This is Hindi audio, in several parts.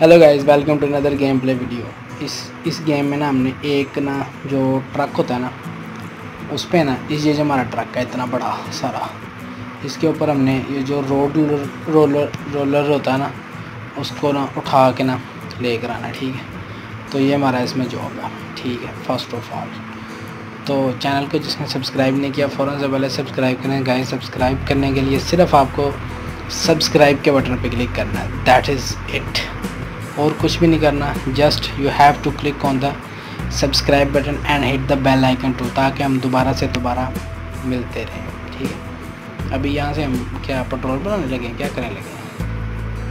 Hello guys, welcome to another game play video. इस गेम में ना हमने एक ना जो ट्रक होता है ना उस पर ना इस ये जो हमारा ट्रक है इतना बड़ा सारा, इसके ऊपर हमने ये जो रोलर होता है ना उसको ना उठा के ना लेकर आना। ठीक है, तो ये हमारा इसमें जॉब है। ठीक है, फर्स्ट ऑफ ऑल तो चैनल को जिसने सब्सक्राइब नहीं किया फ़ौरन से पहले सब्सक्राइब करें गाइस। सब्सक्राइब करने के लिए सिर्फ आपको सब्सक्राइब के बटन पर क्लिक करना है, दैट इज़ इट। और कुछ भी नहीं करना, just you have to click on the subscribe button and hit the bell icon too, ताकि हम दोबारा मिलते रहें। ठीक है, अभी यहाँ से हम क्या पेट्रोल बनाने लगे, क्या करने लगे?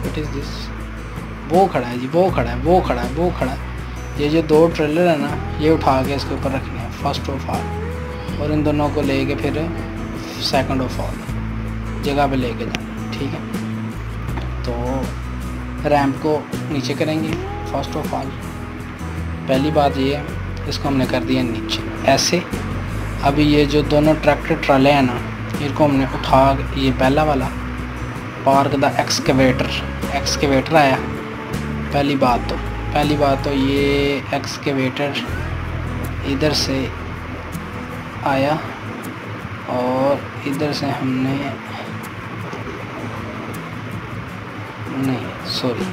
What is this? वो खड़ा है जी, वो खड़ा है, वो खड़ा है, वो खड़ा है। ये जो दो ट्रेलर है ना ये उठा के इसके ऊपर रखने हैं फर्स्ट ऑफ ऑल, और इन दोनों को ले कर फिर सेकेंड ऑफ ऑल जगह पर ले कर जाना। ठीक है, तो रैम्प को नीचे करेंगे फर्स्ट ऑफ ऑल। पहली बात ये है, इसको हमने कर दिया नीचे ऐसे। अभी ये जो दोनों ट्रैक्टर ट्राले हैं ना इनको हमने उठा, ये पहला वाला पार्क द एक्सकेवेटर आया। पहली बात तो ये एक्सकेवेटर इधर से आया और इधर से हमने नहीं, सॉरी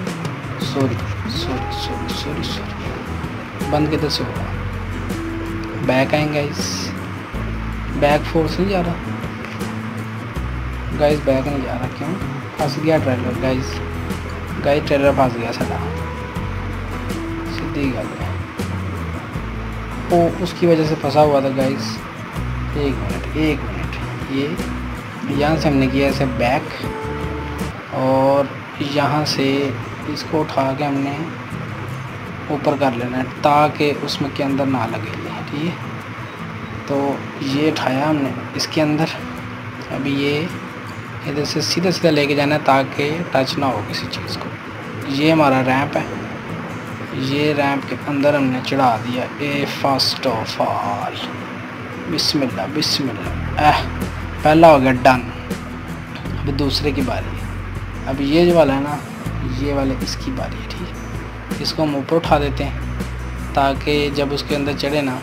बंद किधर से होगा? बैक आएंगे गाइस, बैक फोर्स नहीं जा रहा गाइस, बैक नहीं जा रहा। क्यों फंस गया ट्रेलर गाइस? ट्रेलर फंस गया साला, सीधी गल है। वो उसकी वजह से फंसा हुआ था गाइस। एक मिनट ये यहाँ से हमने किया ऐसे बैक, और यहाँ से इसको उठा के हमने ऊपर कर लेना है ताकि उसमें के अंदर ना लगे। ठीक है, तो ये उठाया हमने इसके अंदर। अभी ये इधर से सीधा सीधा लेके जाना है ताकि टच ना हो किसी चीज़ को। ये हमारा रैंप है, ये रैंप के अंदर हमने चढ़ा दिया ए फर्स्ट ऑफ ऑल। बिस्मिल्लाह बिस्मिल्लाह, पहला हो गया डन। अभी दूसरे की बारी है। अब ये जो वाला है ना ये वाले इसकी बारी है। ठीक है, इसको हम ऊपर उठा देते हैं ताकि जब उसके अंदर चढ़े ना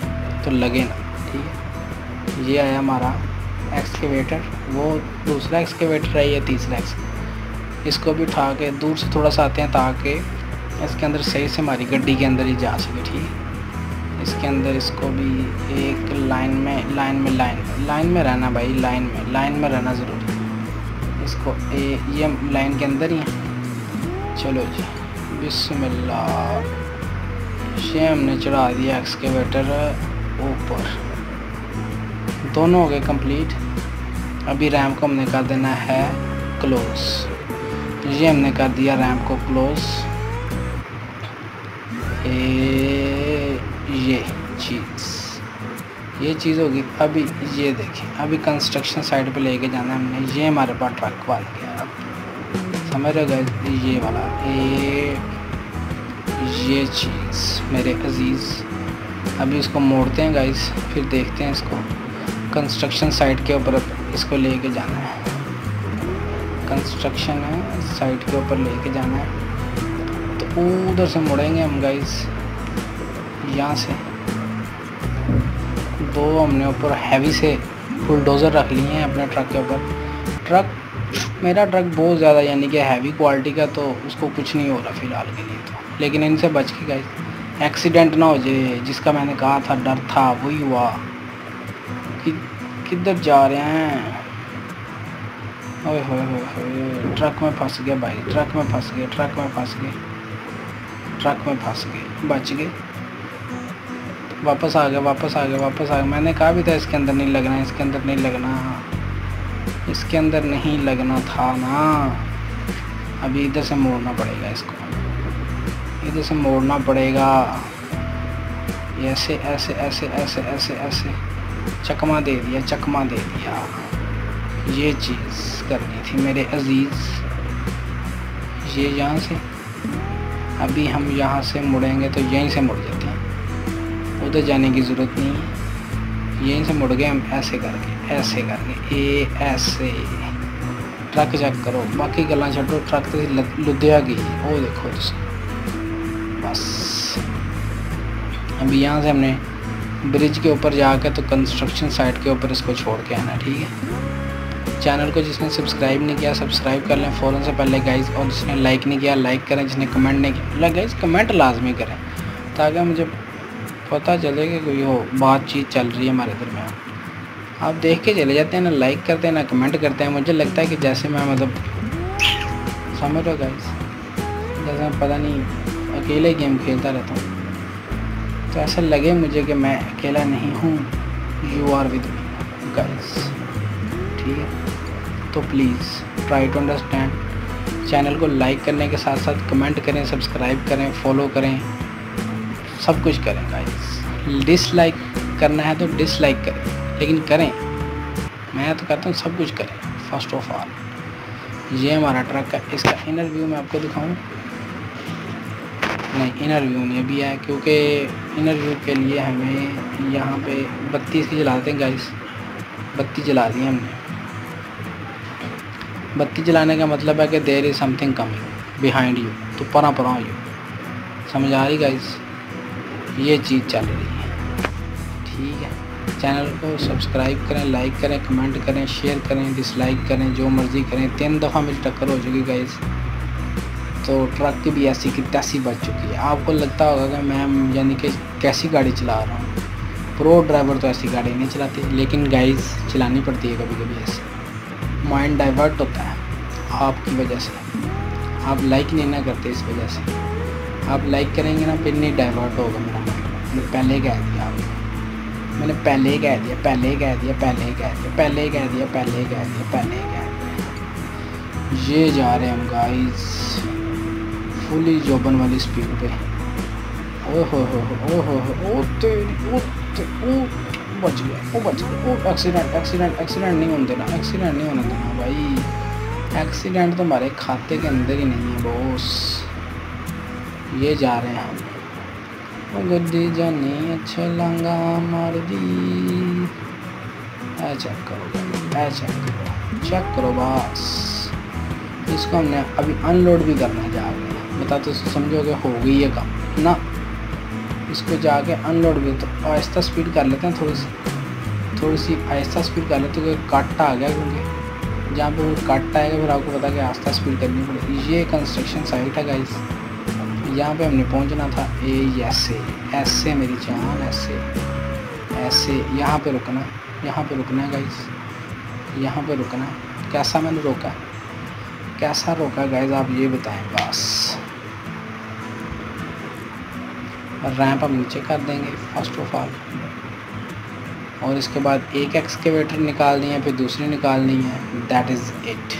तो लगे ना। ठीक है, ये आया हमारा एक्सकेवेटर, वो दूसरा एक्सकेवेटर है, ये तीसरा एक्सकेवेटर। इसको भी उठा के दूर से थोड़ा सा आते हैं ताकि इसके अंदर सही से हमारी गड्डी के अंदर ही जा सके। ठीक है, इसके अंदर इसको भी एक लाइन में रहना भाई, लाइन में रहना ज़रूरी है। इसको ये लाइन के अंदर ही है। चलो जी, बिस्मिल्लाह, ये हमने चढ़ा दिया एक्सकेवेटर ऊपर, दोनों हो गए कंप्लीट। अभी रैम को हमने कर देना है क्लोज। ये हमने कर दिया रैम को क्लोज। ये चीज़ होगी। अभी ये देखिए, अभी कंस्ट्रक्शन साइड पे लेके जाना हमने। ये हमारे पास ट्रक वाल गया, अब समझ रहे हो ये वाला ये चीज़ मेरे अजीज़। अभी इसको मोड़ते हैं गाइस, फिर देखते हैं इसको कंस्ट्रक्शन साइट के ऊपर इसको लेके जाना है। कंस्ट्रक्शन साइट के ऊपर लेके जाना है तो उधर से मोड़ेंगे हम गाइस। यहाँ से दो हमने ऊपर हैवी से बुलडोज़र रख लिए हैं अपने ट्रक के ऊपर। ट्रक मेरा ट्रक बहुत ज़्यादा यानी कि हैवी क्वालिटी का, तो उसको कुछ नहीं हो रहा फ़िलहाल के लिए तो, लेकिन इनसे बच के गाइस एक्सीडेंट ना हो जाए, जिसका मैंने कहा था डर था वही हुआ। किधर जा रहे हैं? ओए होए होए, ट्रक में फंस गया भाई, ट्रक में फंस गए। बच गए, वापस आ गया। मैंने कहा भी था इसके अंदर नहीं लगना था ना। अभी इधर से मोड़ना पड़ेगा इसको, ऐसे चकमा दे दिया। ये चीज़ करनी थी मेरे अजीज़। ये यहाँ से, अभी हम यहाँ से मुड़ेंगे तो यहीं से मुड़ जाते हैं, उधर जाने की ज़रूरत नहीं है। यहीं से मुड़ गए हम ऐसे करके ऐसे। ट्रक चेक करो, बाकी गल्ला छोड़ो, ट्रक तो लुधिया गई। वो देखो पास। अभी यहाँ से हमने ब्रिज के ऊपर जाकर तो कंस्ट्रक्शन साइट के ऊपर इसको छोड़ के आना, ठीक है। चैनल को जिसने सब्सक्राइब नहीं किया सब्सक्राइब कर लें फ़ौरन से पहले गाइज़, और जिसने लाइक नहीं किया लाइक करें, जिसने कमेंट नहीं किया गाइज़ कमेंट लाजमी करें ताकि मुझे पता चले कि कोई हो बातचीत चल रही है हमारे दरम्यान। आप देख के चले जाते हैं ना, लाइक करते हैं ना कमेंट करते हैं, मुझे लगता है कि जैसे मैं मतलब समझ लो गाइज़ जैसे मैं पता नहीं अकेले गेम खेलता रहता हूँ, तो ऐसा लगे मुझे कि मैं अकेला नहीं हूँ, you are with me guys, ठीक है। तो please try to understand, channel को लाइक करने के साथ साथ कमेंट करें, सब्सक्राइब करें, फॉलो करें, सब कुछ करें गाइस। डिसलाइक करना है तो डिसलाइक करें, लेकिन करें, मैं तो कहता हूँ सब कुछ करें। फर्स्ट ऑफ ऑल ये हमारा ट्रक का इसका इनर व्यू मैं आपको दिखाऊँ, नहीं इनर व्यू नहीं अभी है क्योंकि इनर व्यू के लिए हमें यहाँ पे बत्ती इसकी जलाते हैं गाइस। बत्ती जला दी हमने, बत्ती जलाने का मतलब है कि there is something coming behind you, तो परा परा यू, समझ आ रही गाइस, ये चीज़ चल रही है, ठीक है। चैनल को सब्सक्राइब करें, लाइक करें, कमेंट करें, शेयर करें, डिसलाइक करें, जो मर्ज़ी करें। 3 दफ़ा मेरी टक्कर हो चुकी गाइस, तो ट्रक की भी ऐसी की तैसी बच चुकी है। आपको लगता होगा कि मैं यानी कि कैसी गाड़ी चला रहा हूँ, प्रो ड्राइवर तो ऐसी गाड़ी नहीं चलाते, लेकिन गाइस चलानी पड़ती है कभी कभी, ऐसे माइंड डाइवर्ट होता है आपकी वजह से, आप लाइक नहीं ना करते इस वजह से। आप लाइक करेंगे ना फिर नहीं डाइवर्ट होगा मेरा माइंड, मैंने पहले कह दिया आपको, मैंने पहले कह दिया, पहले कह दिया, पहले कह दिया, पहले कह दिया, पहले कह दिया, पहले कह दिया। ये जा रहे हम गाइस फुली जोबन वाली स्पीड पे, ओहो हो हो हो हो, बच गया, ओ बच गया, ओ एक्सीडेंट एक्सीडेंट एक्सीडेंट नहीं होने देना, एक्सीडेंट नहीं होने देना भाई, एक्सीडेंट तो हमारे खाते के अंदर ही नहीं है बॉस। ये जा रहे हैं हम गड्डी जानी अच्छा लंगा मार दी, ऐ चेक करो, ऐ चेक करो, चेक करो बस। इसको हमने अभी अनलोड भी करना जा रहा है, बता तो समझोगे हो गई ये काम ना, इसको जाके अनलोड भी तो आहिस्ता स्पीड कर लेते हैं, थोड़ी सी आहिस्ता स्पीड कर लेते हैं, कट आ गया क्योंकि जहाँ पे वो कट आएगा फिर आपको पता कि आहिस्ता स्पीड करनी पड़ेगी। ये कंस्ट्रक्शन साइट है गाइस, यहाँ पे हमने पहुँचना था, ऐसे ऐसे मेरी जान, ऐसे ऐसे यहाँ पर रुकना, यहाँ पर रुकना है गाइस, यहाँ पर रुकना है। कैसा मैंने रोका, कैसा रोका गाइस आप ये बताएं बस। रैंप हम नीचे कर देंगे फर्स्ट ऑफ ऑल, और इसके बाद एक एक्सकेवेटर निकालनी है फिर दूसरी निकालनी है, that is it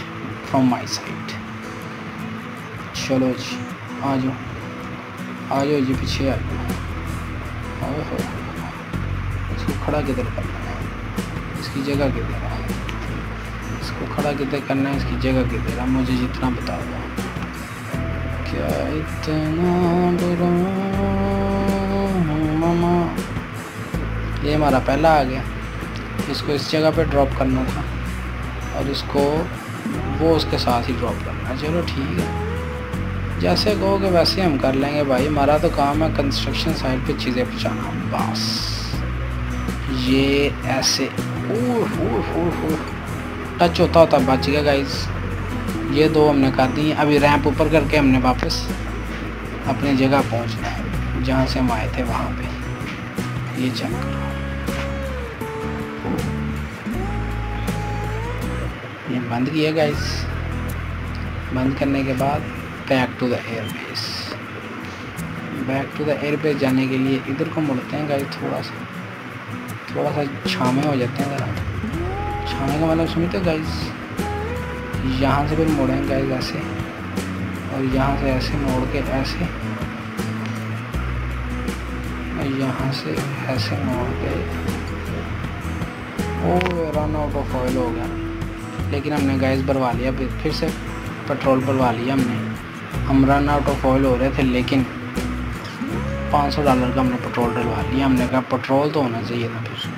from my side. चलो जी आ जाओ जी, पीछे आ जाओ, ओहो इसको खड़ा किधर करना है, इसकी जगह किधर है, इसको खड़ा किधर करना है, इसकी जगह किधर है, मुझे जितना बता दो। क्या इतना मामा, ये हमारा पहला आ गया, इसको इस जगह पे ड्रॉप करना था और इसको वो उसके साथ ही ड्रॉप करना, चलो ठीक है जैसे कहोगे वैसे हम कर लेंगे भाई, हमारा तो काम है कंस्ट्रक्शन साइट पे चीज़ें पहुँचाना बस। ये ऐसे टच होता होता बच गया गाइस, ये 2 हमने कर दी। अभी रैंप ऊपर करके हमने वापस अपनी जगह पहुंचना है जहां से हम आए थे वहां पे। ये चेक करो, ये बंद किया गाइस, बंद करने के बाद back to the airbase, back to the airbase जाने के लिए इधर को मुड़ते हैं गाइस, थोड़ा सा छामे हो जाते हैं ज़रा, छाने का मतलब सुनते हो गाइस। यहाँ से फिर मोड़ेंगे गाइस ऐसे, और यहाँ से ऐसे मोड़ के ऐसे, और यहाँ से ऐसे मोड़ के, oh run out of oil हो गया, लेकिन हमने गाइस भरवा लिया, फिर से पेट्रोल भरवा लिया हमने, हम रन आउट ऑफ ऑयल हो रहे थे लेकिन $500 का हमने पेट्रोल डलवा लिया, हमने कहा पेट्रोल तो होना चाहिए था, फिर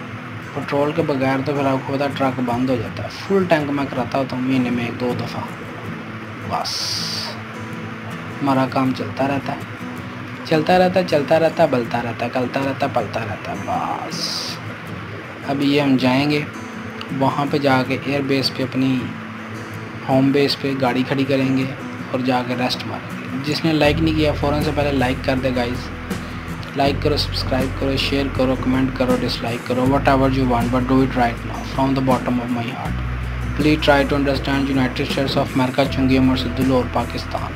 पेट्रोल के बगैर तो फिर आपको पता ट्रक बंद हो जाता है। फुल टैंक मैं कराता होता हूँ महीने में 1-2 दफ़ा बस, हमारा काम चलता रहता है। चलता रहता बलता रहता गलता रहता पलता रहता। बस अब ये हम जाएंगे वहाँ पे, जाके एयर बेस पे अपनी होम बेस पे गाड़ी खड़ी करेंगे और जाके रेस्ट मारेंगे। जिसने लाइक नहीं किया फ़ौरन से पहले लाइक कर दे गाइस, लाइक करो, सब्सक्राइब करो, शेयर करो, कमेंट करो, डिसलाइक करो, whatever you want but do it right now from the bottom of my heart. Please try to understand United States of America, चुंगी मरसदुल और Pakistan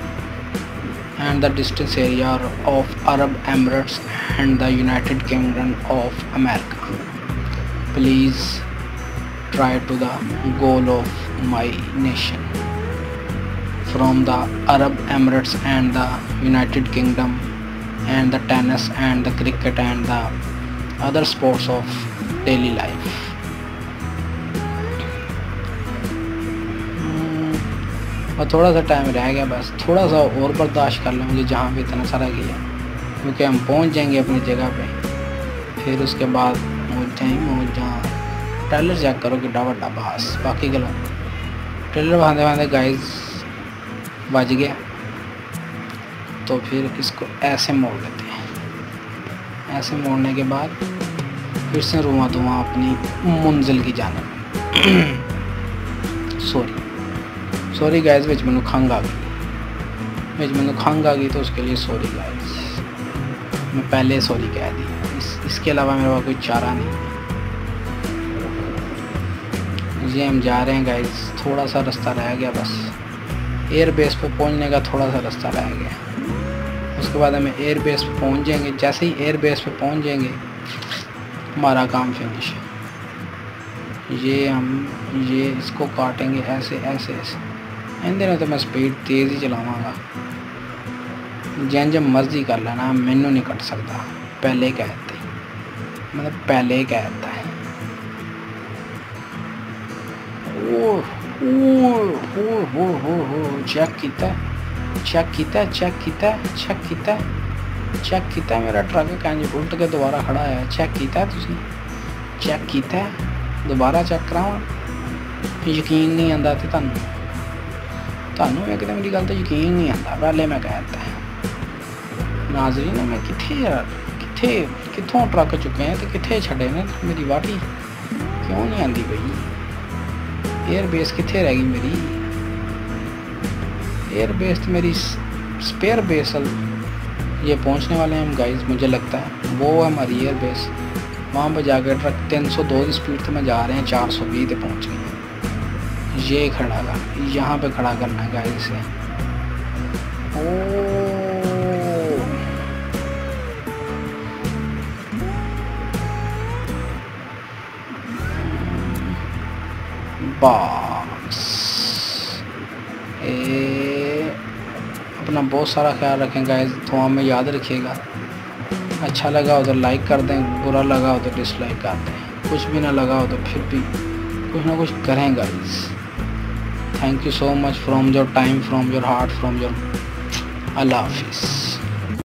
and the distance area of Arab Emirates and the United Kingdom of America. Please try to the goal of my nation from the Arab Emirates and the United Kingdom and the tennis and the cricket and the other sports of daily life. और थोड़ा सा टाइम रह गया, बस थोड़ा सा और बर्दाश्त कर लेंगे जहाँ भी इतना सारा गया, क्योंकि हम पहुँच जाएंगे अपनी जगह पे। फिर उसके बाद पहुँच जहाँ ट्रेलर चेक करो कि डावटा बस बाकी गलो ट्रेलर बांधे बांधे गाइस बज गया। तो फिर इसको ऐसे मोड़ लेते हैं, ऐसे मोड़ने के बाद फिर से रुआं धुआँ अपनी मंजिल की जाने। सॉरी गाइस विच मैनू खंग आ गई, तो उसके लिए सॉरी गाइस, मैं पहले सॉरी कह दी। इसके अलावा मेरे पास कोई चारा नहीं। ये हम जा रहे हैं गाइस, थोड़ा सा रास्ता रह गया, बस एयर बेस पर पहुंचने का थोड़ा सा रास्ता रह गया। उसके बाद हमें एयर बेस पर पहुँच जाएंगे, जैसे ही एयर बेस पर पहुँच जाएंगे हमारा काम फिनिश। ये इसको काटेंगे ऐसे ऐसे ऐसे। इन दिनों तो मैं स्पीड तेज़ ही चलावांगा, जैन जब मर्जी कर लेना, मैनू नहीं कट सकता। पहले कहते मतलब पहले कहता है। ओ चेक किया मेरा ट्रक कैंज उल्ट के दोबारा खड़ा है। चेक किया तुसी, चेक किया दोबारा चेक करावा। यकीन नहीं आता तो तुहानू एकदम मेरी गल तो यकीन नहीं आता। पहले मैं कहता है नाजरी ने मैं कितों ट्रक चुके हैं तो कितने छड़े ने, मेरी वाटी क्यों नहीं आती भाई। एयरबेस कितने रह गई मेरी, एयरबेस तो मेरी स्पेयर बेस। ये पहुंचने वाले हैं हम गाइस, मुझे लगता है वो हमारी एयरबेस। वहाँ पर जाकर ट्रक 302 की स्पीड से मैं जा रहे हैं 420 पे पहुँच गए। ये खड़ा था, यहाँ पे खड़ा करना है गाइस इसे। ओ बॉक्स अपना बहुत सारा ख्याल रखें गाइस, दुआ में याद रखिएगा। अच्छा लगा हो तो लाइक कर दें, बुरा लगा हो तो डिसलाइक कर दें, कुछ भी ना लगा हो तो फिर भी कुछ ना कुछ करें guys. Thank you so much from your time, from your heart, from your Allah Hafiz.